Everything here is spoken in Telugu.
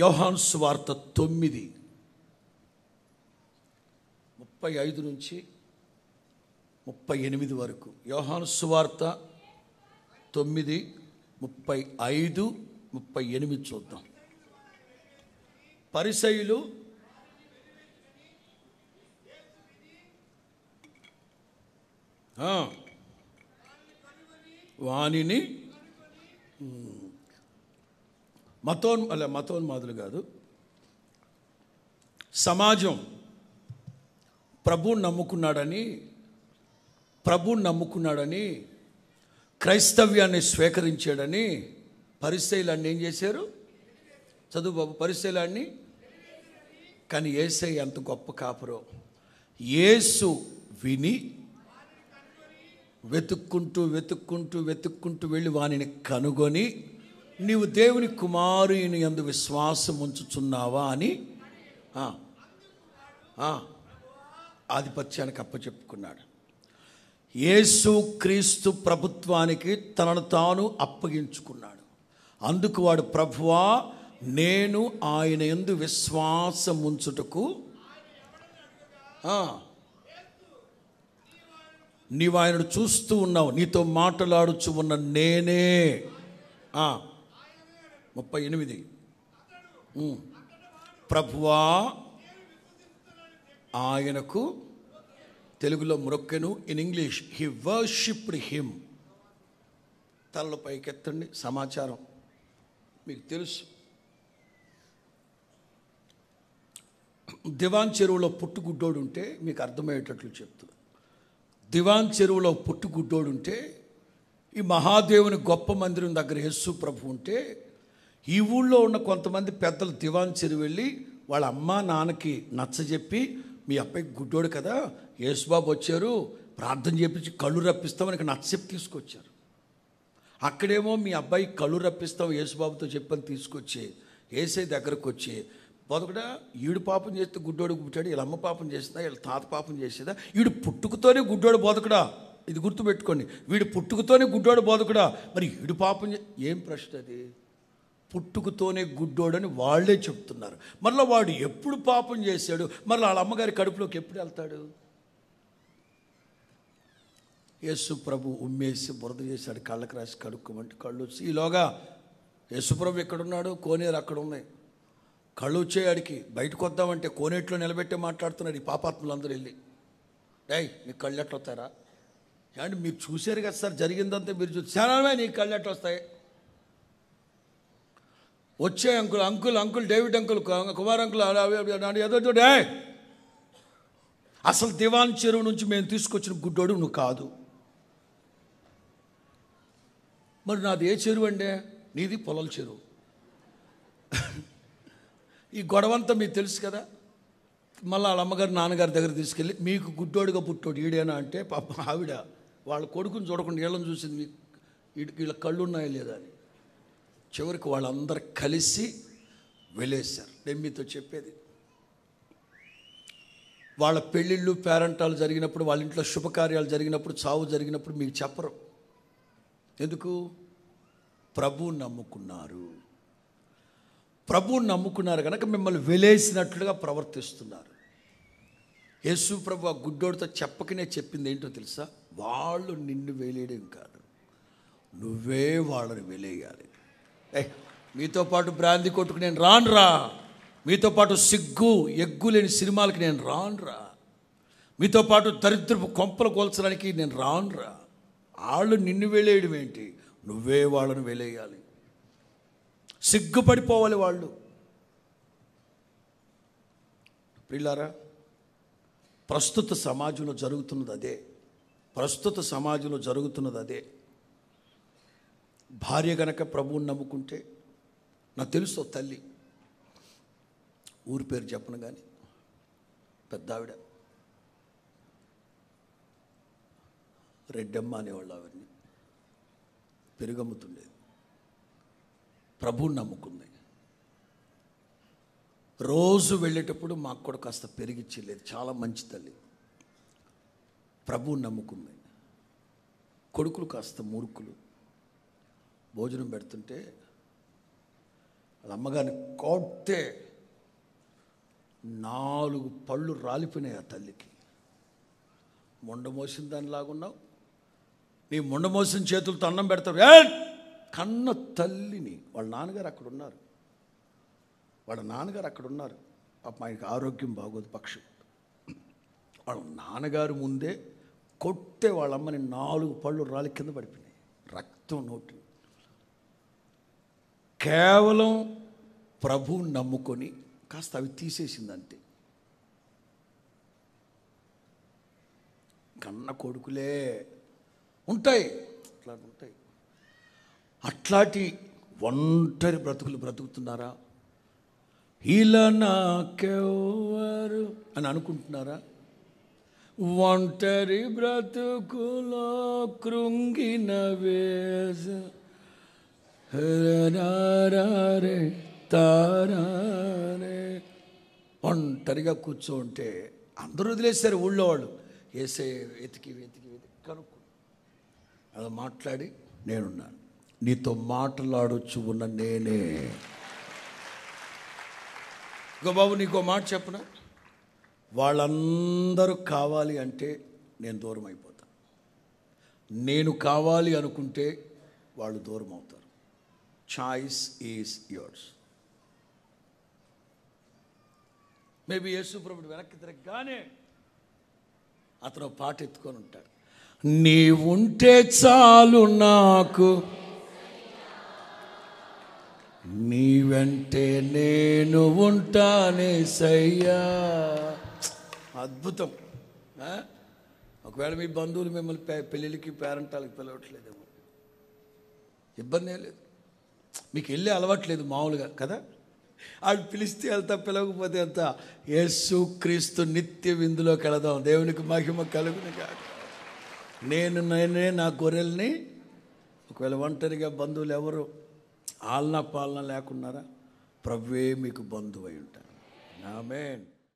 యోహాను సువార్త 9:35 నుంచి 38 వరకు యోహాను సువార్త 9:35, 38 చూద్దాం. పరిసయ్యులు వానిని మతోన్మాదులు కాదు, సమాజం ప్రభువుని నమ్ముకున్నాడని క్రైస్తవ్యాన్ని స్వీకరించాడని పరిసయ్యులన్నీ ఏం చేశారు? చదువు బాబు. పరిసయ్యులన్నీ. కానీ యేసయ్య ఎంత గొప్ప కాపరో. యేసు విని వెతుక్కుంటూ వెళ్ళి వానిని కనుగొని, నీవు దేవుని కుమారుని యందు విశ్వాసం ఉంచుచున్నావా అని ఆధిపత్యానికి అప్పచెప్పుకున్నాడు. యేసు క్రీస్తు ప్రభుత్వానికి తనను తాను అప్పగించుకున్నాడు. అందుకు వాడు, ప్రభువా, నేను ఆయన యందు విశ్వాసం ఉంచుటకు నీవు ఆయనను చూస్తూ ఉన్నావు, నీతో మాట్లాడుచు ఉన్న నేనే. 38. ప్రభువా, ఆయనకు, తెలుగులో మొరొక్కెను, in English he worshipped him. తలలు పైకెత్తండి. సమాచారం మీకు తెలుసు. దివాన్ చెరువులో పుట్టుగుడ్డోడు ఉంటే మీకు అర్థమయ్యేటట్లు చెప్తున్నాను. దివాన్ చెరువులో పుట్టుగుడ్డోడు ఉంటే, ఈ మహాదేవుని గొప్ప మందిరం దగ్గర యేసు ప్రభు ఉంటే, ఈ ఊళ్ళో ఉన్న కొంతమంది పెద్దలు దివాన్ చెరువు వెళ్ళి వాళ్ళ అమ్మ నాన్నకి నచ్చజెప్పి, మీ అబ్బాయి గుడ్డోడు కదా, యేసుబాబు వచ్చారు, ప్రార్థన చేపించి కళ్ళు రప్పిస్తామని ఇక్కడ నచ్చజెప్పి తీసుకొచ్చారు. అక్కడేమో మీ అబ్బాయి కళ్ళు రప్పిస్తాం యేసుబాబుతో చెప్పని తీసుకొచ్చి యేసే దగ్గరకు వచ్చి, బొదకడా, ఈడు పాపం చేస్తే గుడ్డోడు పుట్టాడు, వీళ్ళ అమ్మ పాపం చేసిందా, వీళ్ళ తాత పాపం చేసేదా, వీడు పుట్టుకతోనే గుడ్డోడు బొదకడా, ఇది గుర్తుపెట్టుకోండి, వీడు పుట్టుకతోనే గుడ్డోడు బొదకడా, మరి వీడు పాపం. ఏం ప్రశ్న అది? పుట్టుకతోనే గుడ్డోడని వాళ్ళే చెప్తున్నారు. మరలా వాడు ఎప్పుడు పాపం చేశాడు? మరలా వాళ్ళ అమ్మగారి కడుపులోకి ఎప్పుడు వెళ్తాడు? యేసు ప్రభు ఉమ్మేసి బురద చేశాడు, కళ్ళకి రాసి కడుక్కోమంటే కళ్ళు వచ్చి, ఈలోగా యేసు ప్రభు ఎక్కడున్నాడు? కోనేరు అక్కడ ఉన్నాయి. కళ్ళు వచ్చేయాడికి బయటకు వద్దామంటే కోనేట్లో నిలబెట్టే మాట్లాడుతున్నాడు. ఈ పాపాత్ములందరూ వెళ్ళి, డై, నీ కళ్ళు ఎట్లా వస్తారా అండి, మీరు చూశారు కదా సార్, జరిగిందంతా మీరు చూసారా, నీ కళ్ళు ఎట్లా వస్తాయి, వచ్చే uncle, uncle uncle David uncle, Kumar uncle, ఏదో డే. అసలు దివాన్ చెరువు నుంచి మేము తీసుకొచ్చిన గుడ్డోడు నువ్వు కాదు. మరి నాది ఏ చెరువు అండి? నీది పొలాల చెరువు. ఈ గొడవంతా మీకు తెలుసు కదా. మళ్ళీ వాళ్ళ అమ్మగారు నాన్నగారి దగ్గర తీసుకెళ్ళి, మీకు గుడ్డోడుగా పుట్టాడు ఈడేనా అంటే, పాప ఆవిడ వాళ్ళ కొడుకుని చూడకుండా వీళ్ళని చూసింది, మీకు వీళ్ళ కళ్ళు ఉన్నాయా లేదా అని. చివరికి వాళ్ళందరూ కలిసి వెళ్ళేశారు. నేను మీతో చెప్పేది, వాళ్ళ పెళ్ళిళ్ళు పేరంటాలు జరిగినప్పుడు, వాళ్ళ ఇంట్లో శుభకార్యాలు జరిగినప్పుడు, చావు జరిగినప్పుడు మీకు చెప్పరు. ఎందుకు? ప్రభువు నమ్ముకున్నారు కనుక మిమ్మల్ని వెలేసినట్లుగా ప్రవర్తిస్తున్నారు. యేసు ప్రభు ఆ గుడ్డోడితో చెప్పకనే చెప్పింది ఏంటో తెలుసా? వాళ్ళు నిన్ను వెలేయడం కాదు, నువ్వే వాళ్ళని వెలేయాలి. మీతో పాటు బ్రాంది కొట్టుకు నేను రానురా, మీతో పాటు సిగ్గు ఎగ్గు లేని సినిమాలకి నేను రానురా, మీతో పాటు దరిద్రపు కొంపలు కోల్చడానికి నేను రానురా. వాళ్ళు నిన్ను వెలేయడం ఏంటి? నువ్వే వాళ్ళని వెలేయాలి. సిగ్గుపడిపోవాలి వాళ్ళు. ప్రియులారా, ప్రస్తుత సమాజంలో జరుగుతున్నది అదే. భార్య గనక ప్రభువుని నమ్ముకుంటే, నాకు తెలుసు తల్లి, ఊరి పేరు చెప్పను కానీ పెద్ద ఆవిడ, రెడ్డమ్మ అనేవాళ్ళు, ఆవిడని పెరుగమ్ముతుండేది. ప్రభువుని నమ్ముకుంది. రోజు వెళ్ళేటప్పుడు మాకు కూడా కాస్త పెరిగిచ్చలేదు, చాలా మంచి తల్లి. ప్రభువుని నమ్ముకుంది. కొడుకులు కాస్త మూర్ఖులు. భోజనం పెడుతుంటే వాళ్ళ అమ్మగారిని కొట్టే 4 పళ్ళు రాలిపోయినాయి ఆ తల్లికి. మొండమోసిన దానిలాగున్నావు, నీ మొండమోసిన చేతులతో అన్నం పెడతావు. కన్న తల్లిని వాళ్ళ నాన్నగారు అక్కడ ఉన్నారు, పాపం ఆయనకి ఆరోగ్యం బాగోదు పక్షి. వాళ్ళ నాన్నగారు ముందే కొట్టే వాళ్ళ అమ్మని 4 పళ్ళు రాలి కింద పడిపోయినాయి, రక్తం నోటి. కేవలం ప్రభువు నమ్ముకొని కాస్త అవి తీసేసిందంతే. కన్న కొడుకులే ఉంటాయి అట్లా ఉంటాయి. అట్లాంటి ఒంటరి బ్రతుకులు బ్రతుకుతున్నారా? ఇలా నాకెవరు అని అనుకుంటున్నారా? ఒంటరి బ్రతుకులో కృంగిన వేజ రే తారే. ఒంటరిగా కూర్చోంటే అందరూ వదిలేశారు ఊళ్ళో వాళ్ళు. వేసే వెతికి వెతికి వెతికి కనుక్కు అలా మాట్లాడి, నేనున్నాను, నీతో మాట్లాడొచ్చు ఉన్న నేనే. ఇంకో బాబు నీకో మాట చెప్పనా, వాళ్ళందరూ కావాలి అంటే నేను దూరం అయిపోతాను, నేను కావాలి అనుకుంటే వాళ్ళు దూరం అవుతారు. Choice is yours. మేబీ యేసు ప్రభుడు వెనక్కి తిరగగానే అతను పాట ఎత్తుకొని ఉంటాడు, నీవుంటే చాలు నాకు, నీవంటే నేను ఉంటానేసయ్యా. అద్భుతం. ఒకవేళ మీ బంధువులు మిమ్మల్ని పెళ్ళిళ్ళకి పేరెంటాలకి పిలవట్లేదేమో, ఇబ్బంది ఏం లేదు, మీకు వెళ్ళే అలవాట్లేదు మామూలుగా కదా. వాళ్ళు పిలిస్తే వెళ్తా, పిలవకపోతే వెళ్తా. యేసుక్రీస్తు నిత్య విందులోకి వెళదాం, దేవునికి మహిమ కలుగును కాక. నేనే నా గొర్రెల్ని. ఒకవేళ ఒంటరిగా బంధువులు ఎవరు ఆలనా పాలన లేకున్నారా, ప్రభువే మీకు బంధువు అయి ఉంటారు. ఆమేన్.